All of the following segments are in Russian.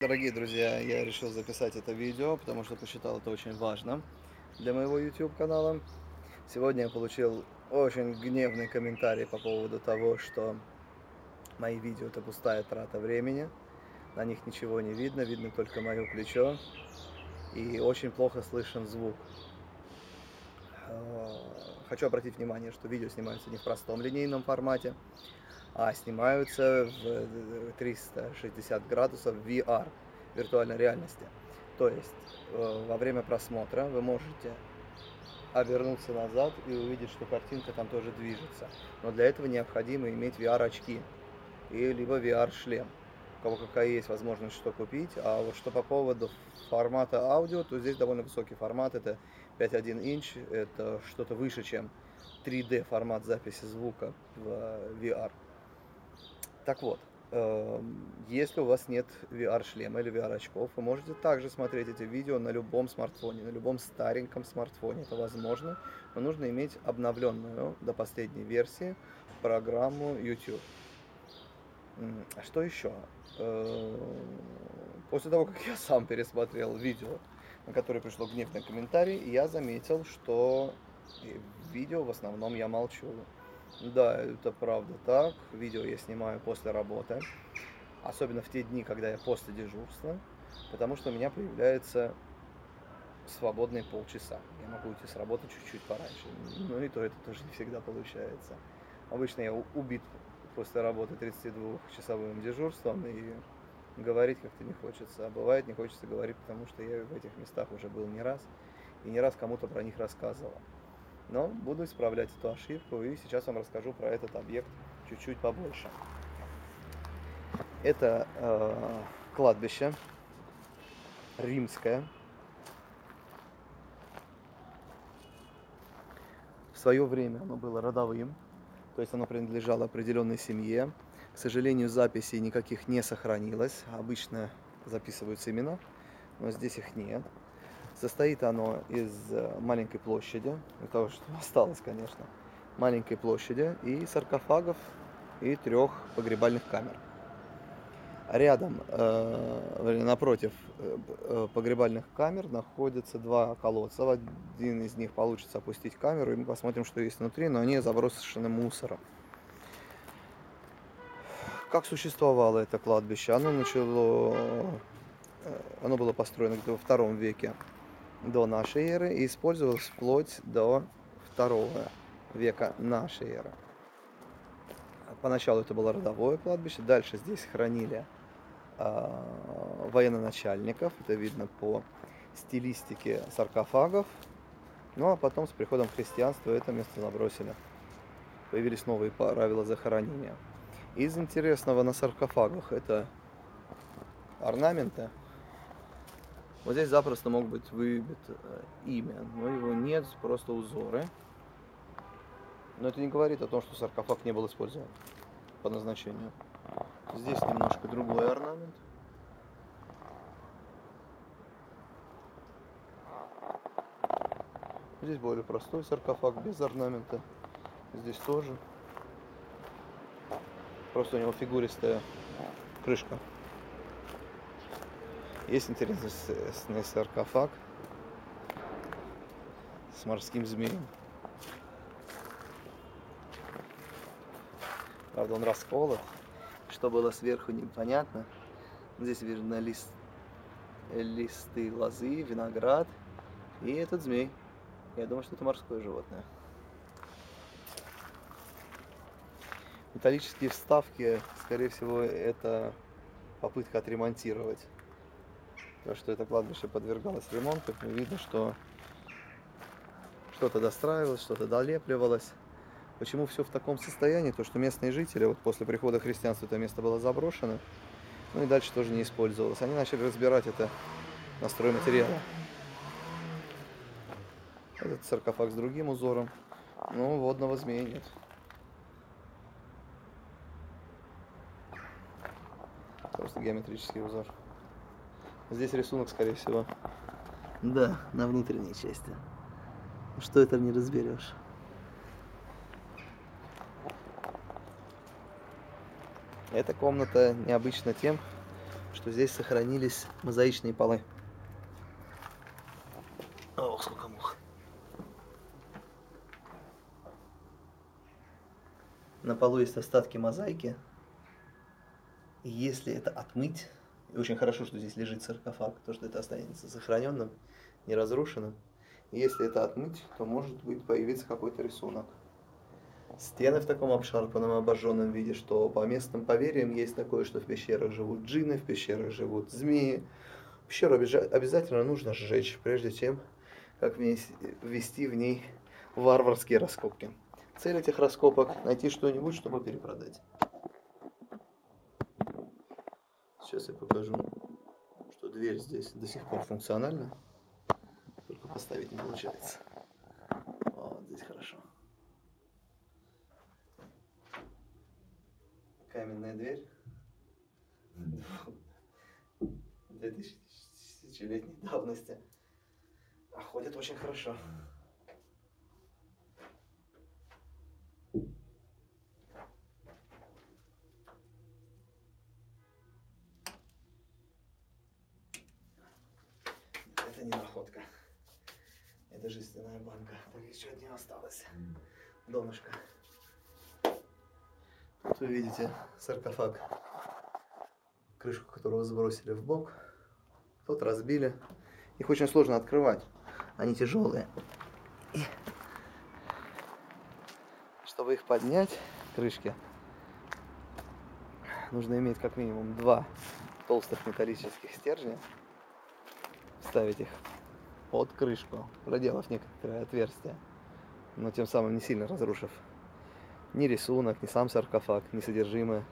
Дорогие друзья, я решил записать это видео, потому что посчитал это очень важным для моего YouTube канала. Сегодня я получил очень гневный комментарий по поводу того, что мои видео это пустая трата времени, на них ничего не видно, видно только мое плечо и очень плохо слышен звук. Хочу обратить внимание, что видео снимаются не в простом линейном формате, а снимаются в 360 градусов VR, виртуальной реальности. То есть во время просмотра вы можете обернуться назад и увидеть, что картинка там тоже движется. Но для этого необходимо иметь VR-очки и либо VR-шлем. У кого какая есть возможность, что купить. А вот что по поводу формата аудио, то здесь довольно высокий формат, это 5.1 инч, это что-то выше, чем 3D формат записи звука в VR. Так вот, если у вас нет VR-шлема или VR-очков, вы можете также смотреть эти видео на любом смартфоне, на любом стареньком смартфоне. Это возможно, но нужно иметь обновленную до последней версии программу YouTube. А что еще? После того, как я сам пересмотрел видео, на которое пришло гневный комментарий, я заметил, что в видео в основном я молчу. Да, это правда так. Видео я снимаю после работы, особенно в те дни, когда я после дежурства, потому что у меня появляется свободные полчаса. Я могу уйти с работы чуть-чуть пораньше. Ну и то это тоже не всегда получается. Обычно я убит после работы 32-часовым дежурством, и говорить как-то не хочется. А бывает не хочется говорить, потому что я в этих местах уже был не раз, и не раз кому-то про них рассказывал. Но буду исправлять эту ошибку, и сейчас вам расскажу про этот объект чуть-чуть побольше. Это кладбище римское. В свое время оно было родовым, то есть оно принадлежало определенной семье. К сожалению, записей никаких не сохранилось, обычно записываются имена, но здесь их нет. Состоит оно из маленькой площади, из того, что осталось, конечно, маленькой площади и саркофагов, и 3 погребальных камер. Рядом, напротив погребальных камер находятся 2 колодца. В один из них получится опустить камеру, и мы посмотрим, что есть внутри, но они забросаны мусором. Как существовало это кладбище? Оно было построено где-то во втором веке до нашей эры и использовалось вплоть до 2 века нашей эры. Поначалу это было родовое кладбище, дальше здесь хранили военноначальников, это видно по стилистике саркофагов, ну а потом с приходом христианства это место забросили, появились новые правила захоронения. Из интересного на саркофагах это орнаменты. Вот здесь запросто мог быть выбит имя, но его нет, просто узоры. Но это не говорит о том, что саркофаг не был использован по назначению. Здесь немножко другой орнамент. Здесь более простой саркофаг без орнамента. Здесь тоже. Просто у него фигуристая крышка. Есть интересный саркофаг с морским змеем. Правда, он расколот. Что было сверху, непонятно. Здесь видно листы лозы, виноград и этот змей. Я думаю, что это морское животное. Металлические вставки, скорее всего, это попытка отремонтировать. То, что это кладбище подвергалось ремонту, видно, что что-то достраивалось, что-то долепливалось. Почему все в таком состоянии? То, что местные жители, вот после прихода христианства это место было заброшено, ну и дальше тоже не использовалось. Они начали разбирать это на стройматериалы. Этот саркофаг с другим узором, но водного змея нет. Просто геометрический узор. Здесь рисунок, скорее всего. Да, на внутренней части. Что это не разберешь. Эта комната необычна тем, что здесь сохранились мозаичные полы. Ох, сколько мух. На полу есть остатки мозаики. И если это отмыть, и очень хорошо, что здесь лежит саркофаг, то что это останется сохраненным, не разрушенным. И если это отмыть, то может быть появиться какой-то рисунок. Стены в таком обшарпанном, обожженном виде, что по местным поверьям есть такое, что в пещерах живут джинны, в пещерах живут змеи. Пещеру обязательно нужно сжечь, прежде чем как ввести в ней варварские раскопки. Цель этих раскопок – найти что-нибудь, чтобы перепродать. Сейчас я покажу, что дверь здесь до сих пор функциональна, только поставить не получается. Вот здесь хорошо. Каменная дверь. 2000-летней давности. А ходит очень хорошо. Это не находка. Это жестяная банка. Так еще одна осталась. Донышко. Тут вы видите саркофаг, крышку которого сбросили в бок, тут разбили. Их очень сложно открывать, они тяжелые. И чтобы их поднять, крышки, нужно иметь как минимум два толстых металлических стержня, вставить их под крышку, проделав некоторые отверстия, но тем самым не сильно разрушив ни рисунок, ни сам саркофаг, ни содержимое.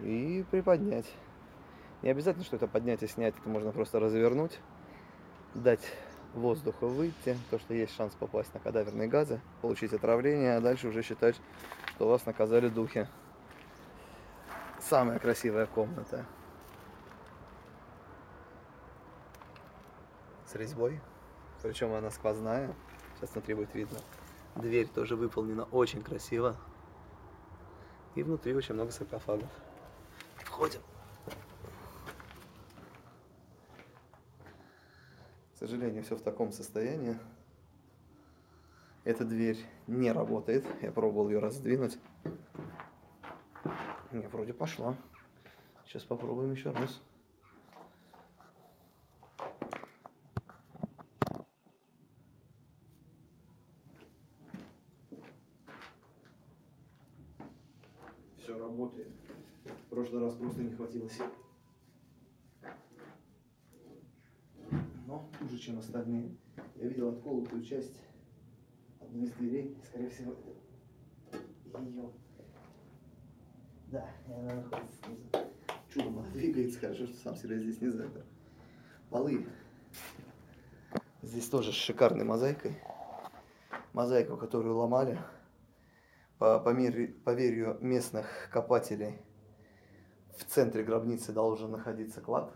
И приподнять. Не обязательно, что это поднять и снять, это можно просто развернуть, дать воздуху выйти, то, что есть шанс попасть на кадаверные газы, получить отравление, а дальше уже считать, что вас наказали духи. Самая красивая комната. С резьбой, причем она сквозная, сейчас внутри будет видно. Дверь тоже выполнена очень красиво. И внутри очень много саркофагов. Входим. К сожалению, все в таком состоянии. Эта дверь не работает. Я пробовал ее раздвинуть. Не, вроде пошла. Сейчас попробуем еще раз. Работает. В прошлый раз просто не хватило сил. Но хуже, чем остальные. Я видел отколотую часть одной из дверей. Скорее всего, это ее. Да, и она находится снизу. Чудом она двигается. Хорошо, что сам себя здесь не запер. Полы. Здесь тоже с шикарной мозаикой. Мозаику, которую ломали. По верью местных копателей, в центре гробницы должен находиться клад.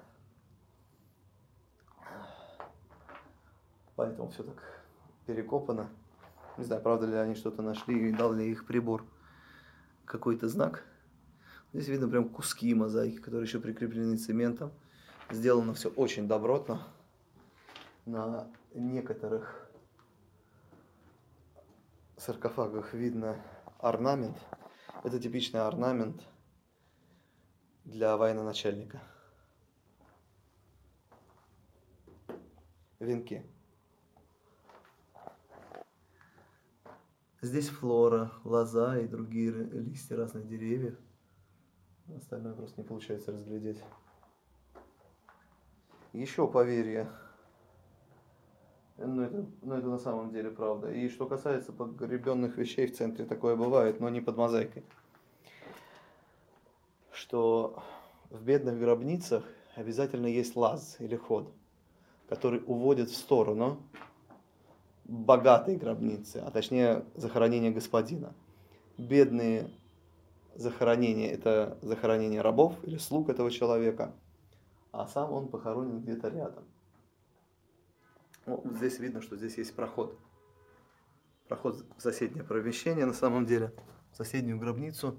Поэтому все так перекопано. Не знаю, правда ли они что-то нашли и дал ли их прибор какой-то знак. Здесь видно прям куски мозаики, которые еще прикреплены цементом. Сделано все очень добротно. На некоторых саркофагах видно орнамент. Это типичный орнамент для военачальника. Венки. Здесь флора, лоза и другие листья разных деревьев. Остальное просто не получается разглядеть. Еще поверье. Но это на самом деле правда. И что касается погребенных вещей, в центре такое бывает, но не под мозаикой. Что в бедных гробницах обязательно есть лаз или ход, который уводит в сторону богатой гробницы, а точнее захоронения господина. Бедные захоронения – это захоронение рабов или слуг этого человека, а сам он похоронен где-то рядом. Ну, здесь видно, что здесь есть проход. Проход в соседнее помещение, на самом деле, в соседнюю гробницу.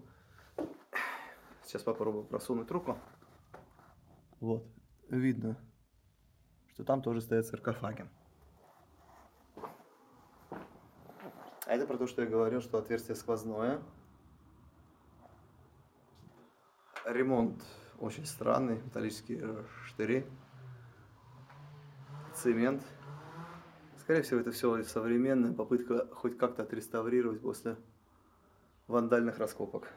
Сейчас попробую просунуть руку. Вот, видно, что там тоже стоят саркофаги. А это про то, что я говорил, что отверстие сквозное. Ремонт очень странный, металлические штыри, цемент. Скорее всего, это все современная попытка хоть как-то отреставрировать после вандальных раскопок.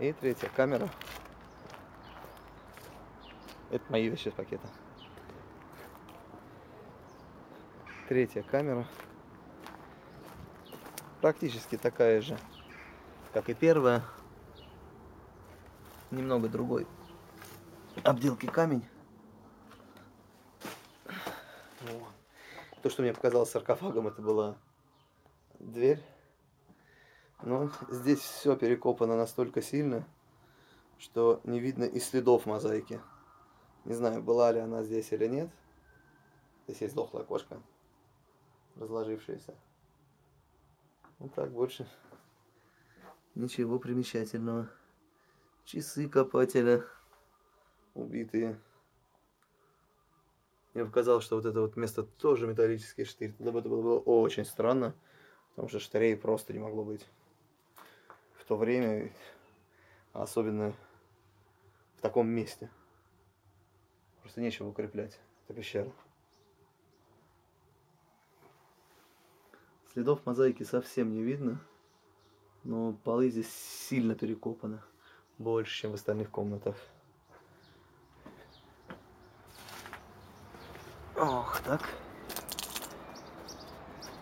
И третья камера. Это мои вещи из пакета. Третья камера. Практически такая же, как и первая. Немного другой обделки камень. То, что мне показалось саркофагом, это была дверь. Но здесь все перекопано настолько сильно, что не видно и следов мозаики. Не знаю, была ли она здесь или нет. Здесь есть дохлая кошка, разложившаяся. Вот так, больше ничего примечательного. Часы копателя убитые. Мне показалось, что вот это вот место тоже металлический штырь. Тогда бы это было очень странно, потому что штырей просто не могло быть в то время, особенно в таком месте. Просто нечего укреплять. Это пещера. Следов мозаики совсем не видно, но полы здесь сильно перекопаны, больше, чем в остальных комнатах. Ох, так.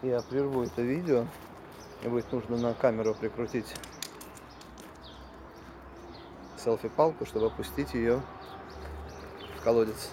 Я прерву это видео, мне будет нужно на камеру прикрутить селфи-палку, чтобы опустить ее в колодец.